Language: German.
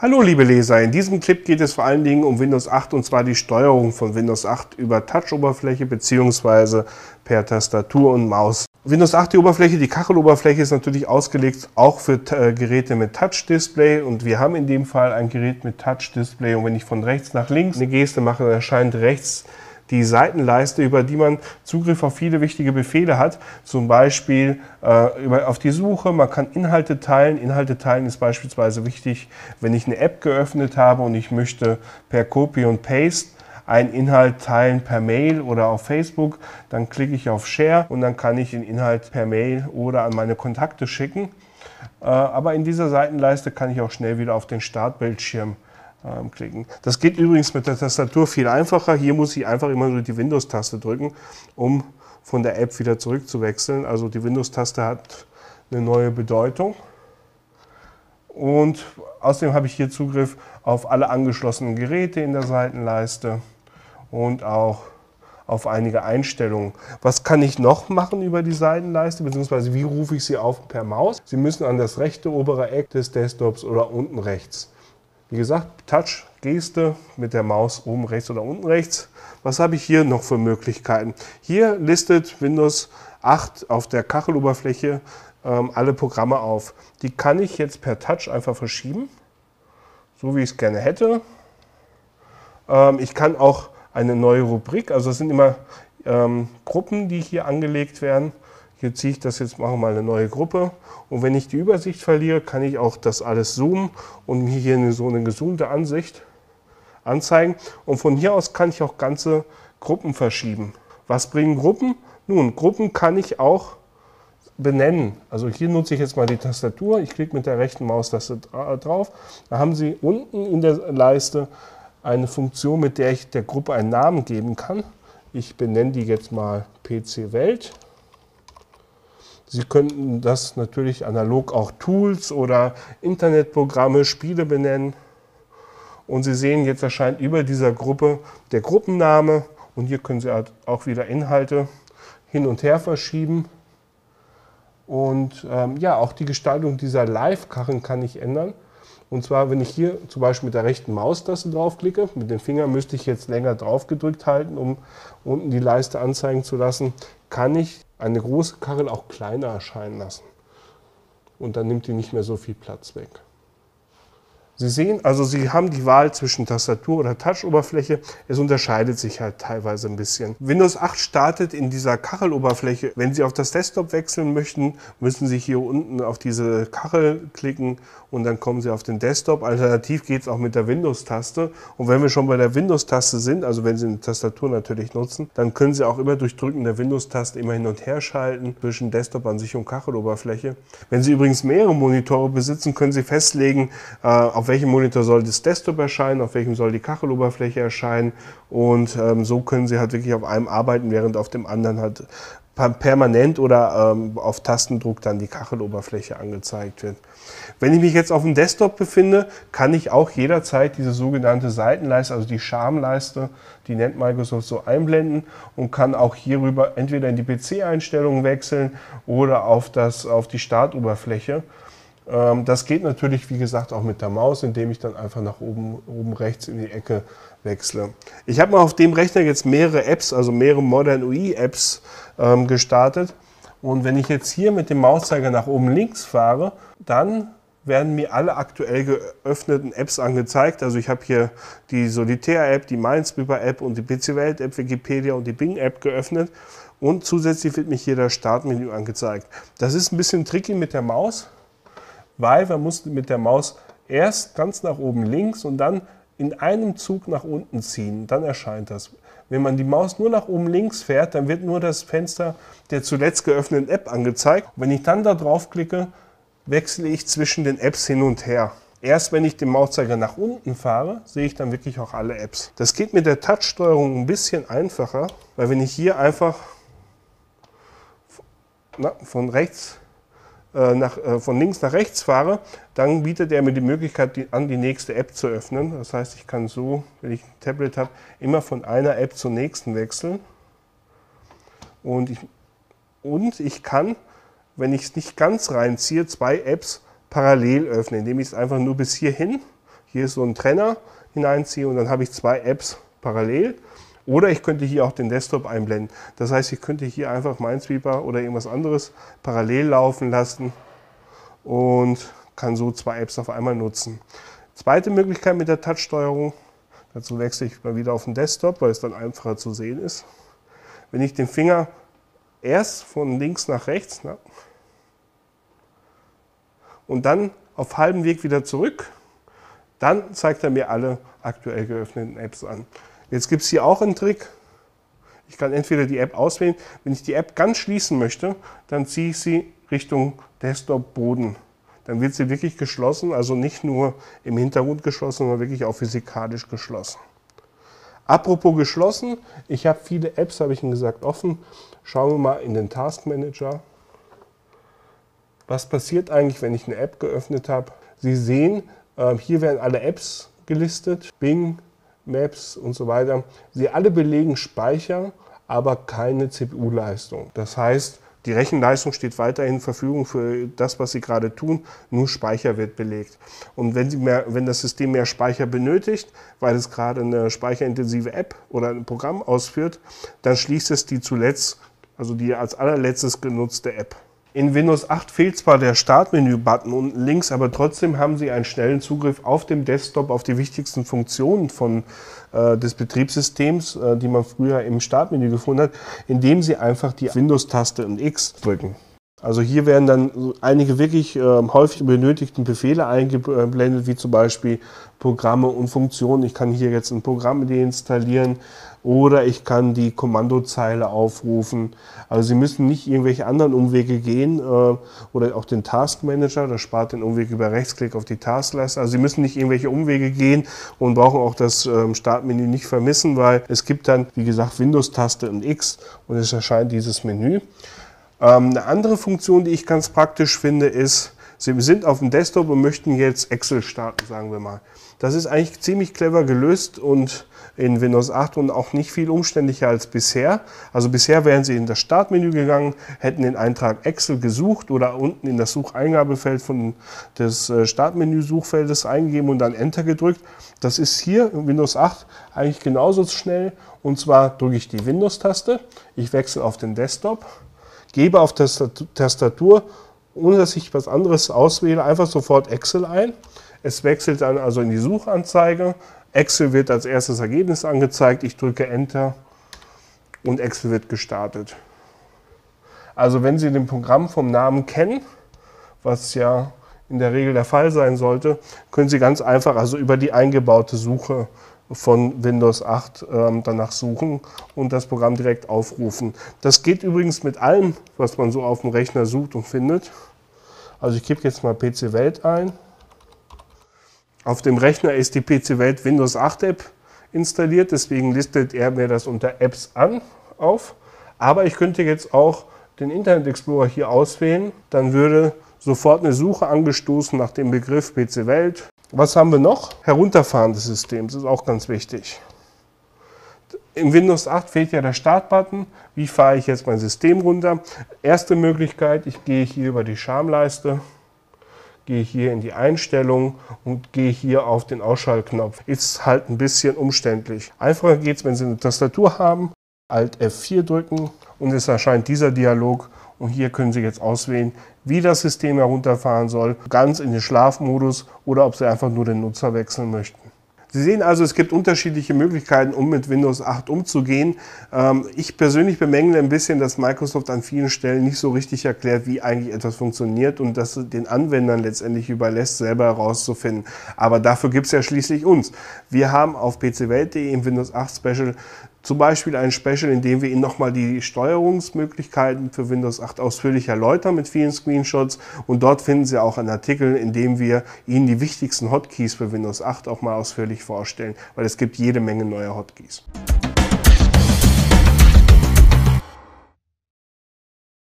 Hallo liebe Leser, in diesem Clip geht es vor allen Dingen um Windows 8 und zwar die Steuerung von Windows 8 über Touch-Oberfläche bzw. per Tastatur und Maus. Windows 8, die Oberfläche, die Kacheloberfläche ist natürlich ausgelegt auch für Geräte mit Touch-Display und wir haben in dem Fall ein Gerät mit Touch-Display und wenn ich von rechts nach links eine Geste mache, dann erscheint rechts die Seitenleiste, über die man Zugriff auf viele wichtige Befehle hat, zum Beispiel auf die Suche, man kann Inhalte teilen. Inhalte teilen ist beispielsweise wichtig, wenn ich eine App geöffnet habe und ich möchte per Copy und Paste einen Inhalt teilen per Mail oder auf Facebook, dann klicke ich auf Share und dann kann ich den Inhalt per Mail oder an meine Kontakte schicken. Aber in dieser Seitenleiste kann ich auch schnell wieder auf den Startbildschirm klicken. Das geht übrigens mit der Tastatur viel einfacher. Hier muss ich einfach immer nur die Windows-Taste drücken, um von der App wieder zurückzuwechseln. Also die Windows-Taste hat eine neue Bedeutung. Und außerdem habe ich hier Zugriff auf alle angeschlossenen Geräte in der Seitenleiste und auch auf einige Einstellungen. Was kann ich noch machen über die Seitenleiste, beziehungsweise wie rufe ich sie auf per Maus? Sie müssen an das rechte obere Eck des Desktops oder unten rechts. Wie gesagt, Touch-Geste mit der Maus oben rechts oder unten rechts. Was habe ich hier noch für Möglichkeiten? Hier listet Windows 8 auf der Kacheloberfläche alle Programme auf. Die kann ich jetzt per Touch einfach verschieben, so wie ich es gerne hätte. Ich kann auch eine neue Rubrik, also es sind immer Gruppen, die hier angelegt werden. Hier ziehe ich das jetzt, mache mal eine neue Gruppe und wenn ich die Übersicht verliere, kann ich auch das alles zoomen und mir hier so eine gezoomte Ansicht anzeigen. Und von hier aus kann ich auch ganze Gruppen verschieben. Was bringen Gruppen? Nun, Gruppen kann ich auch benennen. Also hier nutze ich jetzt mal die Tastatur, ich klicke mit der rechten Maustaste drauf. Da haben Sie unten in der Leiste eine Funktion, mit der ich der Gruppe einen Namen geben kann. Ich benenne die jetzt mal PC-Welt. Sie könnten das natürlich analog auch Tools oder Internetprogramme, Spiele benennen. Und Sie sehen, jetzt erscheint über dieser Gruppe der Gruppenname. Und hier können Sie halt auch wieder Inhalte hin und her verschieben. Und ja, auch die Gestaltung dieser Live-Kachel kann ich ändern. Und zwar, wenn ich hier zum Beispiel mit der rechten Maustaste draufklicke, mit dem Finger müsste ich jetzt länger drauf gedrückt halten, um unten die Leiste anzeigen zu lassen, kann ich eine große Kachel auch kleiner erscheinen lassen. Und dann nimmt die nicht mehr so viel Platz weg. Sie sehen, also Sie haben die Wahl zwischen Tastatur oder Touch-Oberfläche. Es unterscheidet sich halt teilweise ein bisschen. Windows 8 startet in dieser Kacheloberfläche. Wenn Sie auf das Desktop wechseln möchten, müssen Sie hier unten auf diese Kachel klicken und dann kommen Sie auf den Desktop. Alternativ geht es auch mit der Windows-Taste. Und wenn wir schon bei der Windows-Taste sind, also wenn Sie eine Tastatur natürlich nutzen, dann können Sie auch immer durch Drücken der Windows-Taste immer hin und her schalten zwischen Desktop an sich und Kacheloberfläche. Wenn Sie übrigens mehrere Monitore besitzen, können Sie festlegen, auf welchem Monitor soll das Desktop erscheinen, auf welchem soll die Kacheloberfläche erscheinen und so können Sie halt wirklich auf einem arbeiten, während auf dem anderen halt permanent oder auf Tastendruck dann die Kacheloberfläche angezeigt wird. Wenn ich mich jetzt auf dem Desktop befinde, kann ich auch jederzeit diese sogenannte Seitenleiste, also die Charmeleiste, die nennt Microsoft so, einblenden und kann auch hierüber entweder in die PC-Einstellungen wechseln oder auf die Startoberfläche. Das geht natürlich, wie gesagt, auch mit der Maus, indem ich dann einfach nach oben rechts in die Ecke wechsle. Ich habe mal auf dem Rechner jetzt mehrere Apps, also mehrere Modern UI-Apps gestartet. Und wenn ich jetzt hier mit dem Mauszeiger nach oben links fahre, dann werden mir alle aktuell geöffneten Apps angezeigt. Also ich habe hier die Solitär-App, die Minesweeper-App und die PC-Welt-App, Wikipedia und die Bing-App geöffnet. Und zusätzlich wird mir hier das Startmenü angezeigt. Das ist ein bisschen tricky mit der Maus, weil man muss mit der Maus erst ganz nach oben links und dann in einem Zug nach unten ziehen. Dann erscheint das. Wenn man die Maus nur nach oben links fährt, dann wird nur das Fenster der zuletzt geöffneten App angezeigt. Und wenn ich dann da drauf klicke, wechsle ich zwischen den Apps hin und her. Erst wenn ich den Mauszeiger nach unten fahre, sehe ich dann wirklich auch alle Apps. Das geht mit der Touch-Steuerung ein bisschen einfacher, weil wenn ich hier einfach von links nach rechts fahre, dann bietet er mir die Möglichkeit an, die nächste App zu öffnen. Das heißt, ich kann so, wenn ich ein Tablet habe, immer von einer App zur nächsten wechseln. Und ich kann, wenn ich es nicht ganz reinziehe, zwei Apps parallel öffnen, indem ich es einfach nur bis hierhin, hier so einen Trenner hineinziehe und dann habe ich zwei Apps parallel. Oder ich könnte hier auch den Desktop einblenden. Das heißt, ich könnte hier einfach Minesweeper oder irgendwas anderes parallel laufen lassen und kann so zwei Apps auf einmal nutzen. Zweite Möglichkeit mit der Touch-Steuerung, dazu wechsle ich mal wieder auf den Desktop, weil es dann einfacher zu sehen ist. Wenn ich den Finger erst von links nach rechts und dann auf halbem Weg wieder zurück, dann zeigt er mir alle aktuell geöffneten Apps an. Jetzt gibt es hier auch einen Trick. Ich kann entweder die App auswählen. Wenn ich die App ganz schließen möchte, dann ziehe ich sie Richtung Desktop-Boden. Dann wird sie wirklich geschlossen, also nicht nur im Hintergrund geschlossen, sondern wirklich auch physikalisch geschlossen. Apropos geschlossen, ich habe viele Apps, habe ich Ihnen gesagt, offen. Schauen wir mal in den Task Manager. Was passiert eigentlich, wenn ich eine App geöffnet habe? Sie sehen, hier werden alle Apps gelistet. Bing, Maps und so weiter. Sie alle belegen Speicher, aber keine CPU-Leistung. Das heißt, die Rechenleistung steht weiterhin zur Verfügung für das, was Sie gerade tun, nur Speicher wird belegt. Und wenn das System mehr Speicher benötigt, weil es gerade eine speicherintensive App oder ein Programm ausführt, dann schließt es die zuletzt, also die als allerletztes genutzte App. In Windows 8 fehlt zwar der Startmenü-Button unten links, aber trotzdem haben Sie einen schnellen Zugriff auf dem Desktop auf die wichtigsten Funktionen des Betriebssystems, die man früher im Startmenü gefunden hat, indem Sie einfach die Windows-Taste und X drücken. Also hier werden dann einige wirklich häufig benötigten Befehle eingeblendet, wie zum Beispiel Programme und Funktionen. Ich kann hier jetzt ein Programm deinstallieren. Oder ich kann die Kommandozeile aufrufen. Also Sie müssen nicht irgendwelche anderen Umwege gehen oder auch den Task Manager, das spart den Umweg über Rechtsklick auf die Taskleiste. Also Sie müssen nicht irgendwelche Umwege gehen und brauchen auch das Startmenü nicht vermissen, weil es gibt dann, wie gesagt, Windows-Taste und X und es erscheint dieses Menü. Eine andere Funktion, die ich ganz praktisch finde, ist, Sie sind auf dem Desktop und möchten jetzt Excel starten, sagen wir mal. Das ist eigentlich ziemlich clever gelöst und in Windows 8 und auch nicht viel umständlicher als bisher. Also bisher wären Sie in das Startmenü gegangen, hätten den Eintrag Excel gesucht oder unten in das Sucheingabefeld des Startmenü-Suchfeldes eingegeben und dann Enter gedrückt. Das ist hier in Windows 8 eigentlich genauso schnell. Und zwar drücke ich die Windows-Taste, ich wechsle auf den Desktop, gebe auf Tastatur, ohne dass ich was anderes auswähle, einfach sofort Excel ein. Es wechselt dann also in die Suchanzeige. Excel wird als erstes Ergebnis angezeigt, ich drücke Enter und Excel wird gestartet. Also wenn Sie den Programm vom Namen kennen, was ja in der Regel der Fall sein sollte, können Sie ganz einfach also über die eingebaute Suche von Windows 8 danach suchen und das Programm direkt aufrufen. Das geht übrigens mit allem, was man so auf dem Rechner sucht und findet. Also ich gebe jetzt mal PC-Welt ein. Auf dem Rechner ist die PC-Welt Windows 8 App installiert, deswegen listet er mir das unter Apps auf. Aber ich könnte jetzt auch den Internet Explorer hier auswählen, dann würde sofort eine Suche angestoßen nach dem Begriff PC-Welt. Was haben wir noch? Herunterfahren des Systems ist auch ganz wichtig. In Windows 8 fehlt ja der Startbutton. Wie fahre ich jetzt mein System runter? Erste Möglichkeit, ich gehe hier über die Charmeleiste. Gehe hier in die Einstellung und gehe hier auf den Ausschaltknopf. Ist halt ein bisschen umständlich. Einfacher geht es, wenn Sie eine Tastatur haben, Alt F4 drücken und es erscheint dieser Dialog. Und hier können Sie jetzt auswählen, wie das System herunterfahren soll, ganz in den Schlafmodus oder ob Sie einfach nur den Nutzer wechseln möchten. Sie sehen also, es gibt unterschiedliche Möglichkeiten, um mit Windows 8 umzugehen. Ich persönlich bemängle ein bisschen, dass Microsoft an vielen Stellen nicht so richtig erklärt, wie eigentlich etwas funktioniert und das den Anwendern letztendlich überlässt, selber herauszufinden. Aber dafür gibt es ja schließlich uns. Wir haben auf pcwelt.de im Windows 8 Special zum Beispiel ein Special, in dem wir Ihnen nochmal die Steuerungsmöglichkeiten für Windows 8 ausführlich erläutern mit vielen Screenshots. Und dort finden Sie auch einen Artikel, in dem wir Ihnen die wichtigsten Hotkeys für Windows 8 auch mal ausführlich vorstellen, weil es gibt jede Menge neue Hotkeys.